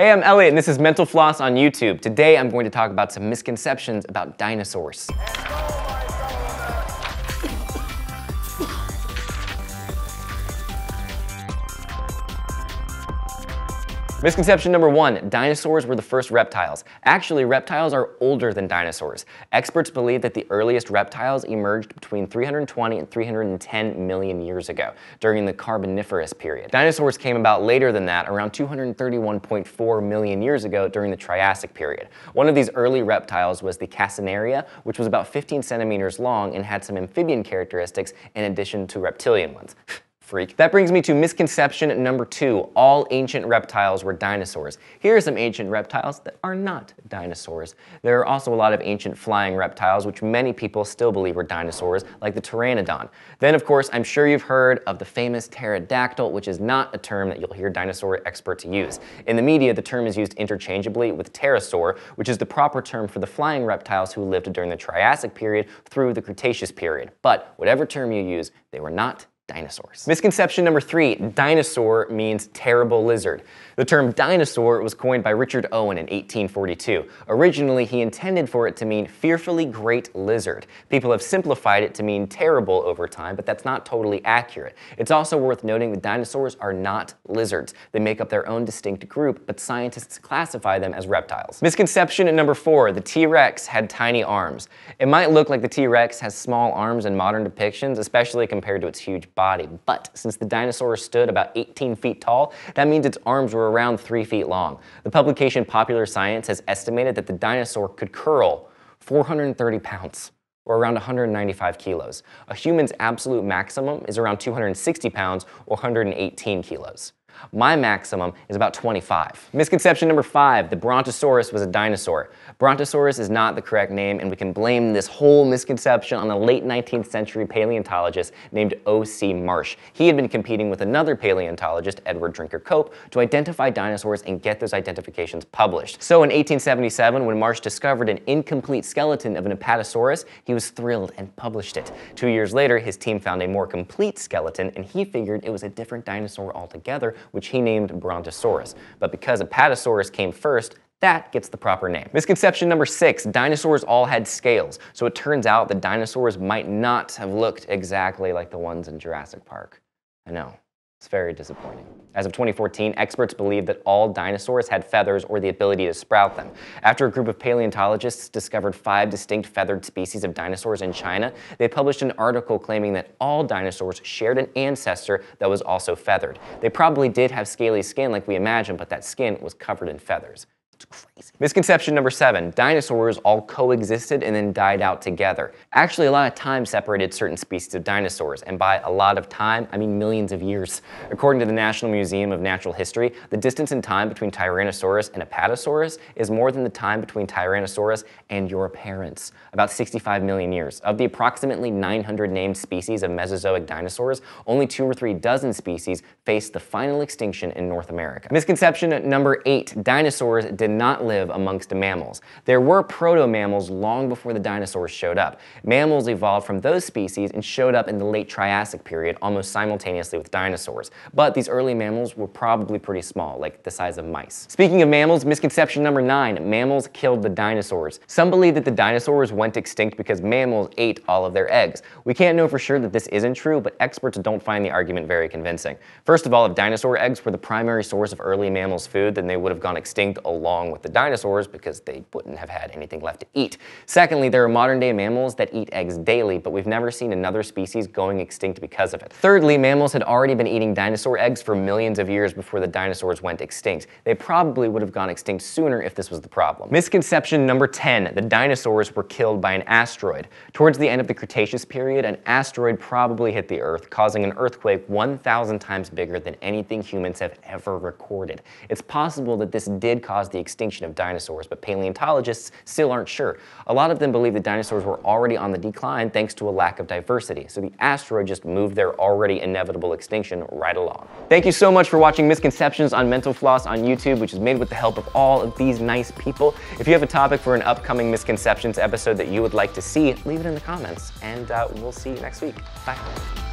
Hey, I'm Elliot, and this is Mental Floss on YouTube. Today, I'm going to talk about some misconceptions about dinosaurs. Misconception number one, dinosaurs were the first reptiles. Actually, reptiles are older than dinosaurs. Experts believe that the earliest reptiles emerged between 320 and 310 million years ago, during the Carboniferous period. Dinosaurs came about later than that, around 231.4 million years ago during the Triassic period. One of these early reptiles was the Casinaria, which was about 15 centimeters long and had some amphibian characteristics in addition to reptilian ones. Freak. That brings me to misconception number two, all ancient reptiles were dinosaurs. Here are some ancient reptiles that are not dinosaurs. There are also a lot of ancient flying reptiles, which many people still believe were dinosaurs, like the Pteranodon. Then, of course, I'm sure you've heard of the famous pterodactyl, which is not a term that you'll hear dinosaur experts use. In the media, the term is used interchangeably with pterosaur, which is the proper term for the flying reptiles who lived during the Triassic period through the Cretaceous period. But whatever term you use, they were not dinosaurs. Misconception number three, dinosaur means terrible lizard. The term dinosaur was coined by Richard Owen in 1842. Originally, he intended for it to mean fearfully great lizard. People have simplified it to mean terrible over time, but that's not totally accurate. It's also worth noting that dinosaurs are not lizards. They make up their own distinct group, but scientists classify them as reptiles. Misconception number four, the T-Rex had tiny arms. It might look like the T-Rex has small arms in modern depictions, especially compared to its huge body, but since the dinosaur stood about 18 feet tall, that means its arms were around 3 feet long. The publication Popular Science has estimated that the dinosaur could curl 430 pounds, or around 195 kilos. A human's absolute maximum is around 260 pounds, or 118 kilos. My maximum is about 25. Misconception number five, the Brontosaurus was a dinosaur. Brontosaurus is not the correct name, and we can blame this whole misconception on a late 19th century paleontologist named O.C. Marsh. He had been competing with another paleontologist, Edward Drinker Cope, to identify dinosaurs and get those identifications published. So in 1877, when Marsh discovered an incomplete skeleton of an Apatosaurus, he was thrilled and published it. 2 years later, his team found a more complete skeleton, and he figured it was a different dinosaur altogether, which he named Brontosaurus. But because Apatosaurus came first, that gets the proper name. Misconception number six, dinosaurs all had scales. So it turns out that dinosaurs might not have looked exactly like the ones in Jurassic Park. I know, it's very disappointing. As of 2014, experts believe that all dinosaurs had feathers or the ability to sprout them. After a group of paleontologists discovered 5 distinct feathered species of dinosaurs in China, they published an article claiming that all dinosaurs shared an ancestor that was also feathered. They probably did have scaly skin like we imagine, but that skin was covered in feathers. It's crazy. Misconception number seven, dinosaurs all coexisted and then died out together. Actually, a lot of time separated certain species of dinosaurs, and by a lot of time, I mean millions of years. According to the National Museum of Natural History, the distance in time between Tyrannosaurus and Apatosaurus is more than the time between Tyrannosaurus and your parents, about 65 million years. Of the approximately 900 named species of Mesozoic dinosaurs, only 2 or 3 dozen species faced the final extinction in North America. Misconception number eight, dinosaurs did not live amongst the mammals. There were proto-mammals long before the dinosaurs showed up. Mammals evolved from those species and showed up in the late Triassic period almost simultaneously with dinosaurs. But these early mammals were probably pretty small, like the size of mice. Speaking of mammals, misconception number nine, mammals killed the dinosaurs. Some believe that the dinosaurs went extinct because mammals ate all of their eggs. We can't know for sure that this isn't true, but experts don't find the argument very convincing. First of all, if dinosaur eggs were the primary source of early mammals' food, then they would have gone extinct a along with the dinosaurs because they wouldn't have had anything left to eat. Secondly, there are modern day mammals that eat eggs daily, but we've never seen another species going extinct because of it. Thirdly, mammals had already been eating dinosaur eggs for millions of years before the dinosaurs went extinct. They probably would have gone extinct sooner if this was the problem. Misconception number 10, the dinosaurs were killed by an asteroid. Towards the end of the Cretaceous period, an asteroid probably hit the Earth, causing an earthquake 1,000 times bigger than anything humans have ever recorded. It's possible that this did cause the extinction of dinosaurs, but paleontologists still aren't sure. A lot of them believe that dinosaurs were already on the decline thanks to a lack of diversity, so the asteroid just moved their already inevitable extinction right along. Thank you so much for watching Misconceptions on Mental Floss on YouTube, which is made with the help of all of these nice people. If you have a topic for an upcoming Misconceptions episode that you would like to see, leave it in the comments, and we'll see you next week. Bye.